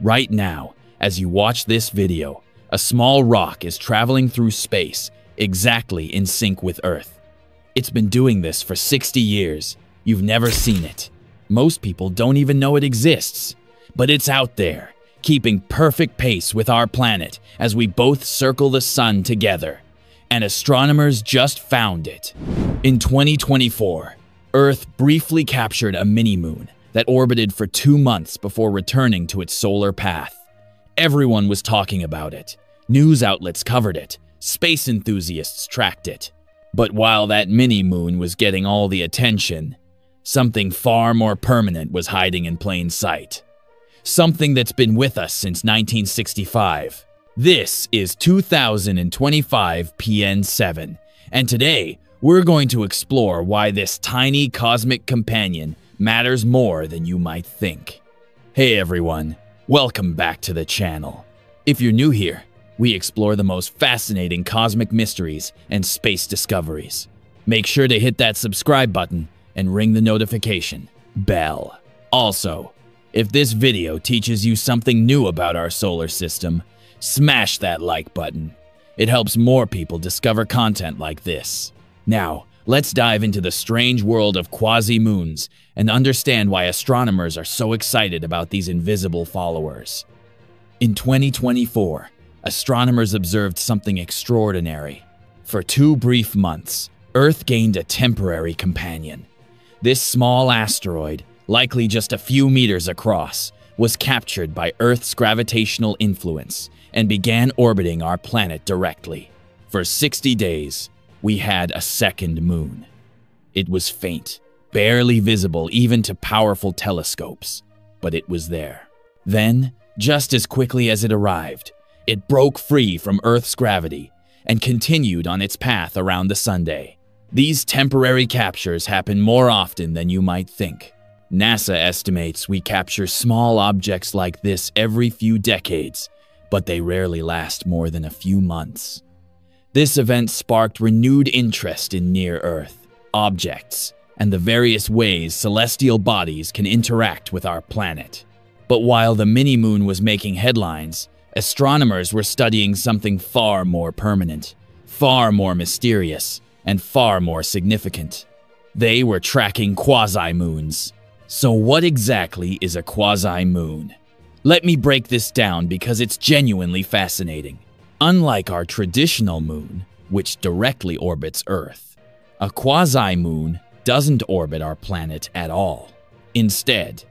Right now, as you watch this video, a small rock is traveling through space, exactly in sync with Earth. It's been doing this for 60 years. You've never seen it. Most people don't even know it exists. But it's out there, keeping perfect pace with our planet as we both circle the sun together. And astronomers just found it. In 2024, Earth briefly captured a mini-moon that orbited for 2 months before returning to its solar path. Everyone was talking about it. News outlets covered it. Space enthusiasts tracked it. But while that mini-moon was getting all the attention, something far more permanent was hiding in plain sight. Something that's been with us since 1965. This is 2025 PN7, and today we're going to explore why this tiny cosmic companion matters more than you might think. Hey everyone, welcome back to the channel. If you're new here, we explore the most fascinating cosmic mysteries and space discoveries. Make sure to hit that subscribe button and ring the notification bell. Also, if this video teaches you something new about our solar system, smash that like button. It helps more people discover content like this. Now, let's dive into the strange world of quasi-moons and understand why astronomers are so excited about these invisible followers. In 2024, astronomers observed something extraordinary. For 2 brief months, Earth gained a temporary companion. This small asteroid, likely just a few meters across, was captured by Earth's gravitational influence and began orbiting our planet directly. For 60 days, we had a second moon. It was faint, barely visible even to powerful telescopes, but it was there. Then, just as quickly as it arrived, it broke free from Earth's gravity and continued on its path around the Sun. These temporary captures happen more often than you might think. NASA estimates we capture small objects like this every few decades, but they rarely last more than a few months. This event sparked renewed interest in near-Earth objects and the various ways celestial bodies can interact with our planet. But while the mini-moon was making headlines, astronomers were studying something far more permanent, far more mysterious, and far more significant. They were tracking quasi-moons. So what exactly is a quasi-moon? Let me break this down because it's genuinely fascinating. Unlike our traditional moon, which directly orbits Earth, a quasi-moon doesn't orbit our planet at all. Instead,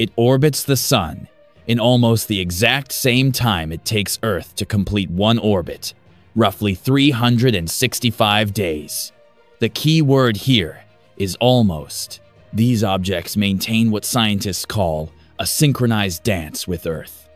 it orbits the Sun in almost the exact same time it takes Earth to complete one orbit, roughly 365 days. The key word here is almost. These objects maintain what scientists call a synchronized dance with Earth.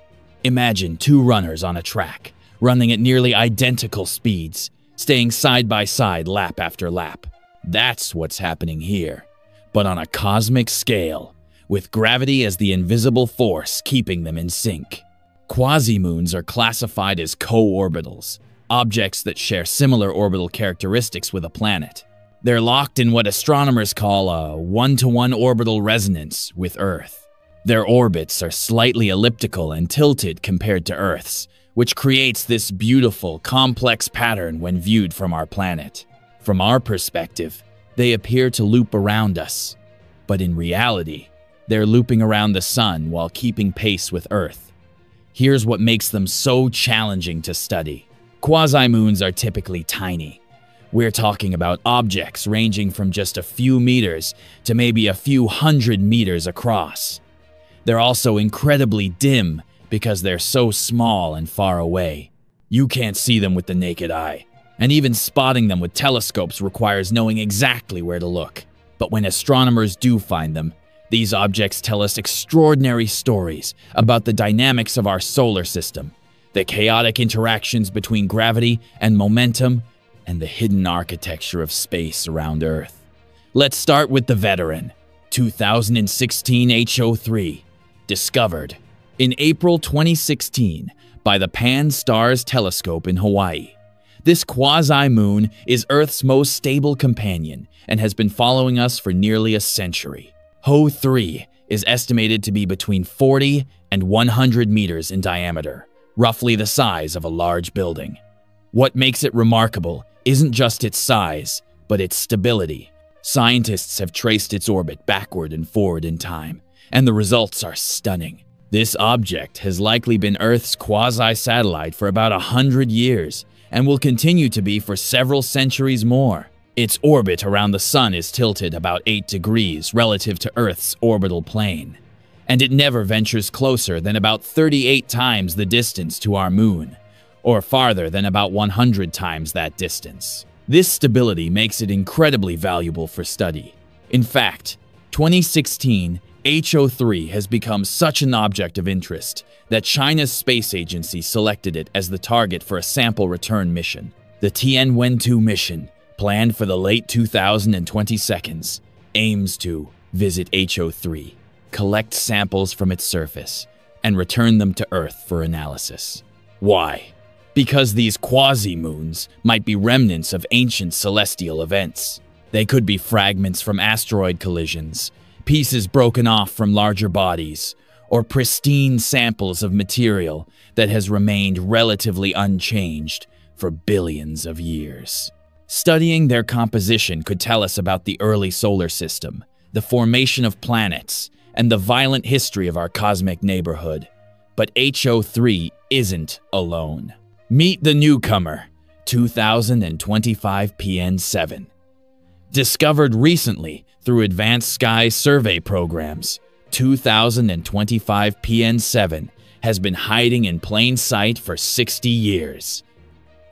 Imagine 2 runners on a track, running at nearly identical speeds, staying side by side lap after lap. That's what's happening here, but on a cosmic scale, with gravity as the invisible force keeping them in sync. Quasi-moons are classified as co-orbitals, objects that share similar orbital characteristics with a planet. They're locked in what astronomers call a one-to-one orbital resonance with Earth. Their orbits are slightly elliptical and tilted compared to Earth's, which creates this beautiful, complex pattern when viewed from our planet. From our perspective, they appear to loop around us, but in reality, they're looping around the Sun while keeping pace with Earth. Here's what makes them so challenging to study. Quasi-moons are typically tiny. We're talking about objects ranging from just a few meters to maybe a few hundred meters across. They're also incredibly dim because they're so small and far away. You can't see them with the naked eye, and even spotting them with telescopes requires knowing exactly where to look. But when astronomers do find them, these objects tell us extraordinary stories about the dynamics of our solar system, the chaotic interactions between gravity and momentum, and the hidden architecture of space around Earth. Let's start with the veteran, 2016 HO3, discovered in April 2016 by the Pan-STARRS telescope in Hawaii. This quasi-moon is Earth's most stable companion and has been following us for nearly a century. HO3 is estimated to be between 40 and 100 meters in diameter, roughly the size of a large building. What makes it remarkable isn't just its size, but its stability. Scientists have traced its orbit backward and forward in time, and the results are stunning. This object has likely been Earth's quasi-satellite for about 100 years, and will continue to be for several centuries more. Its orbit around the Sun is tilted about 8 degrees relative to Earth's orbital plane, and it never ventures closer than about 38 times the distance to our Moon, or farther than about 100 times that distance. This stability makes it incredibly valuable for study. In fact, 2016 HO3 has become such an object of interest that China's space agency selected it as the target for a sample return mission. The Tianwen-2 mission, planned for the late 2022s, aims to visit HO3, collect samples from its surface, and return them to Earth for analysis. Why? Because these quasi-moons might be remnants of ancient celestial events. They could be fragments from asteroid collisions, pieces broken off from larger bodies, or pristine samples of material that has remained relatively unchanged for billions of years. Studying their composition could tell us about the early solar system, the formation of planets, and the violent history of our cosmic neighborhood. But HO3 isn't alone. Meet the newcomer, 2025 PN7. Discovered recently through advanced sky survey programs, 2025 PN7 has been hiding in plain sight for 60 years.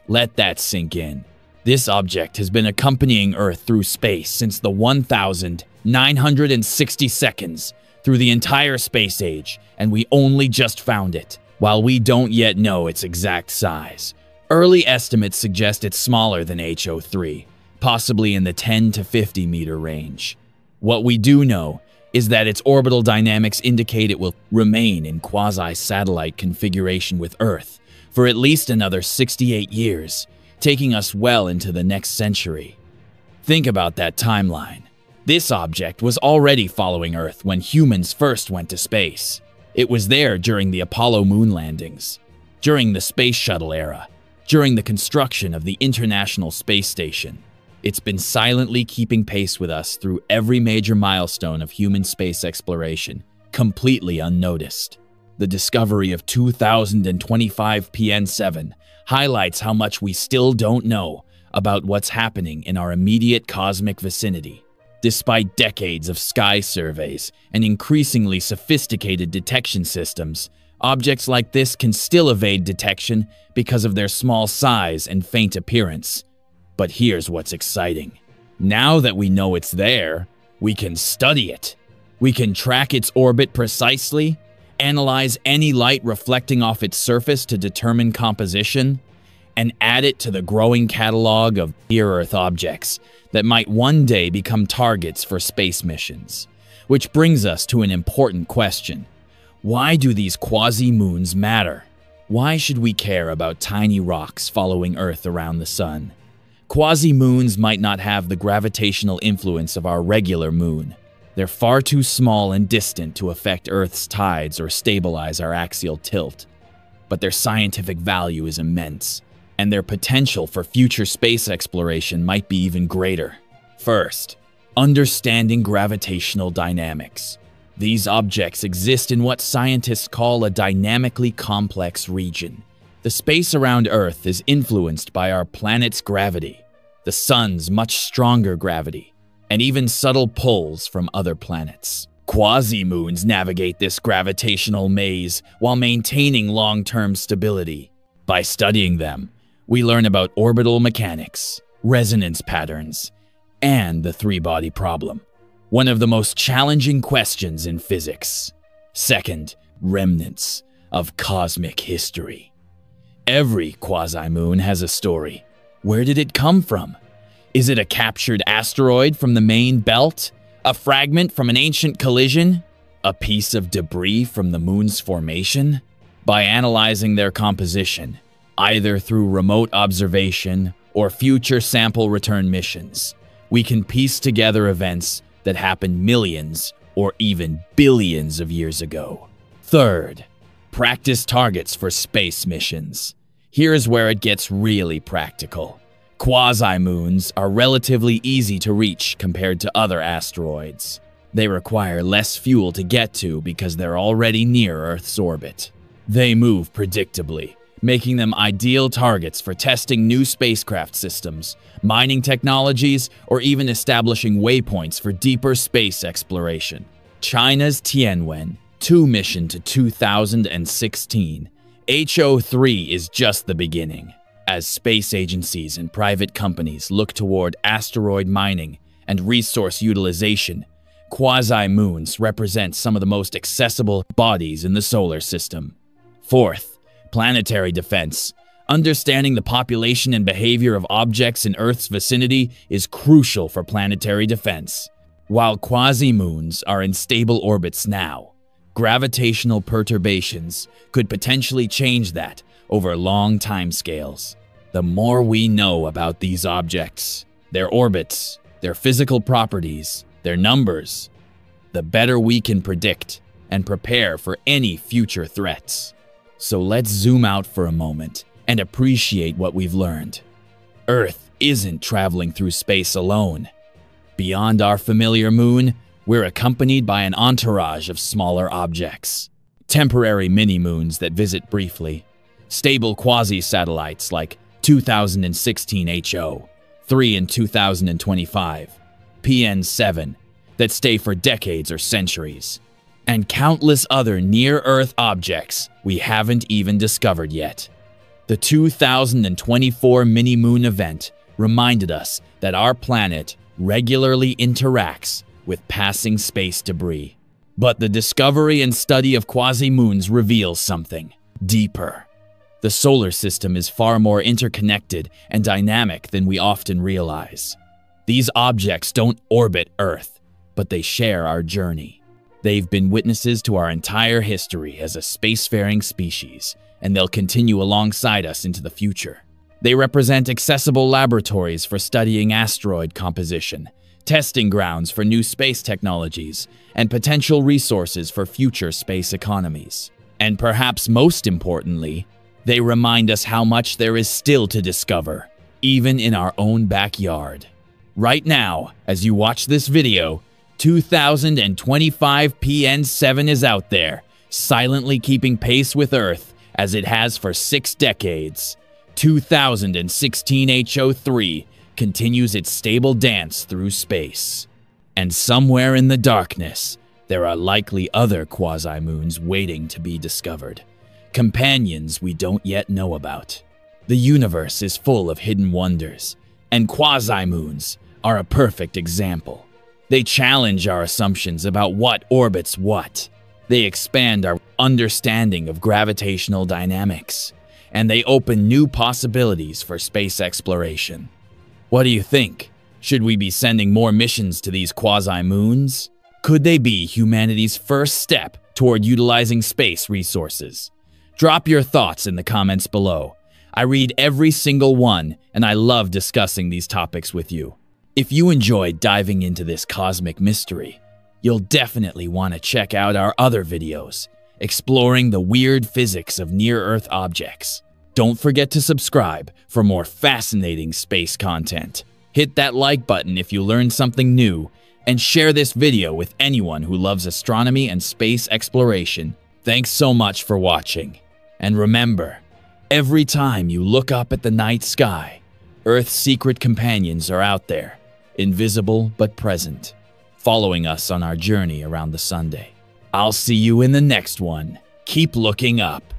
Let that sink in. This object has been accompanying Earth through space since the 1960s, through the entire space age, and we only just found it. While we don't yet know its exact size, early estimates suggest it's smaller than HO3, possibly in the 10 to 50 meter range. What we do know is that its orbital dynamics indicate it will remain in quasi-satellite configuration with Earth for at least another 68 years, taking us well into the next century. Think about that timeline. This object was already following Earth when humans first went to space. It was there during the Apollo moon landings, during the space shuttle era, during the construction of the International Space Station. It's been silently keeping pace with us through every major milestone of human space exploration, completely unnoticed. The discovery of 2025 PN7 highlights how much we still don't know about what's happening in our immediate cosmic vicinity. Despite decades of sky surveys and increasingly sophisticated detection systems, objects like this can still evade detection because of their small size and faint appearance. But here's what's exciting. Now that we know it's there, we can study it. We can track its orbit precisely, analyze any light reflecting off its surface to determine composition, and add it to the growing catalog of near-Earth objects that might one day become targets for space missions. Which brings us to an important question. Why do these quasi-moons matter? Why should we care about tiny rocks following Earth around the Sun? Quasi-moons might not have the gravitational influence of our regular moon. They're far too small and distant to affect Earth's tides or stabilize our axial tilt. But their scientific value is immense, and their potential for future space exploration might be even greater. First, understanding gravitational dynamics. These objects exist in what scientists call a dynamically complex region. The space around Earth is influenced by our planet's gravity, the Sun's much stronger gravity, and even subtle pulls from other planets. Quasi-moons navigate this gravitational maze while maintaining long-term stability. By studying them, we learn about orbital mechanics, resonance patterns, and the three-body problem, one of the most challenging questions in physics. Second, remnants of cosmic history. Every quasi-moon has a story. Where did it come from? Is it a captured asteroid from the main belt? A fragment from an ancient collision? A piece of debris from the moon's formation? By analyzing their composition, either through remote observation or future sample return missions, we can piece together events that happened millions or even billions of years ago. Third, practice targets for space missions. Here is where it gets really practical. Quasi-moons are relatively easy to reach compared to other asteroids. They require less fuel to get to because they're already near Earth's orbit. They move predictably, making them ideal targets for testing new spacecraft systems, mining technologies, or even establishing waypoints for deeper space exploration. China's Tianwen-2 mission to 2016 HO3 is just the beginning. As space agencies and private companies look toward asteroid mining and resource utilization, quasi-moons represent some of the most accessible bodies in the solar system. Fourth, planetary defense. Understanding the population and behavior of objects in Earth's vicinity is crucial for planetary defense. While quasi-moons are in stable orbits now, gravitational perturbations could potentially change that over long timescales. The more we know about these objects, their orbits, their physical properties, their numbers, the better we can predict and prepare for any future threats. So let's zoom out for a moment and appreciate what we've learned. Earth isn't traveling through space alone. Beyond our familiar moon, we're accompanied by an entourage of smaller objects. Temporary mini-moons that visit briefly, stable quasi-satellites like 2016 HO3 and 2025 PN7 that stay for decades or centuries, and countless other near-Earth objects we haven't even discovered yet. The 2024 mini-moon event reminded us that our planet regularly interacts with passing space debris. But the discovery and study of quasi-moons reveals something deeper. The solar system is far more interconnected and dynamic than we often realize. These objects don't orbit Earth, but they share our journey. They've been witnesses to our entire history as a spacefaring species, and they'll continue alongside us into the future. They represent accessible laboratories for studying asteroid composition, testing grounds for new space technologies, and potential resources for future space economies. And perhaps most importantly, they remind us how much there is still to discover, even in our own backyard. Right now, as you watch this video, 2025 PN7 is out there, silently keeping pace with Earth as it has for 6 decades. 2016 HO3 continues its stable dance through space. And somewhere in the darkness, there are likely other quasi-moons waiting to be discovered, companions we don't yet know about. The universe is full of hidden wonders, and quasi-moons are a perfect example. They challenge our assumptions about what orbits what. They expand our understanding of gravitational dynamics, and they open new possibilities for space exploration. What do you think? Should we be sending more missions to these quasi-moons? Could they be humanity's first step toward utilizing space resources? Drop your thoughts in the comments below. I read every single one, and I love discussing these topics with you. If you enjoyed diving into this cosmic mystery, you'll definitely want to check out our other videos, exploring the weird physics of near-Earth objects. Don't forget to subscribe for more fascinating space content. Hit that like button if you learned something new, and share this video with anyone who loves astronomy and space exploration. Thanks so much for watching. And remember, every time you look up at the night sky, Earth's secret companions are out there, invisible but present, following us on our journey around the sun. I'll see you in the next one. Keep looking up.